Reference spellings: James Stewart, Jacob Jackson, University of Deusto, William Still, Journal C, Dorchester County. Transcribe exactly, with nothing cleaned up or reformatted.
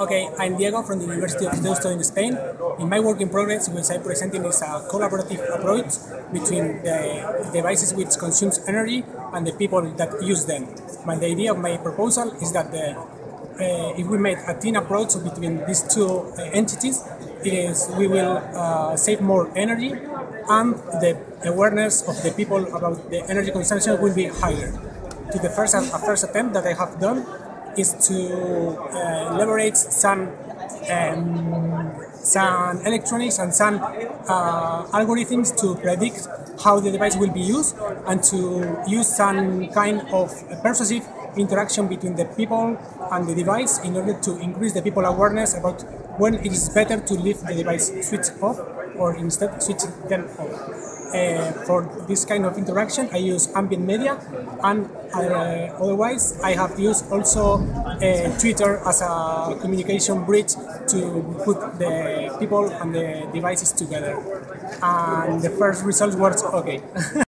Okay, I'm Diego from the University of Deusto in Spain. In my work in progress, which I'm presenting is a collaborative approach between the devices which consumes energy and the people that use them. And the idea of my proposal is that the, uh, if we make a thin approach between these two uh, entities, it is, we will uh, save more energy and the awareness of the people about the energy consumption will be higher. To the first, uh, first attempt that I have done, is to uh, leverage some um, some electronics and some uh, algorithms to predict how the device will be used and to use some kind of persuasive interaction between the people and the device in order to increase the people's awareness about when it is better to leave the device switched off or instead switch them off. Uh, for this kind of interaction, I use ambient media, and uh, otherwise I have used also uh, Twitter as a communication bridge to put the people and the devices together. And the first result was okay.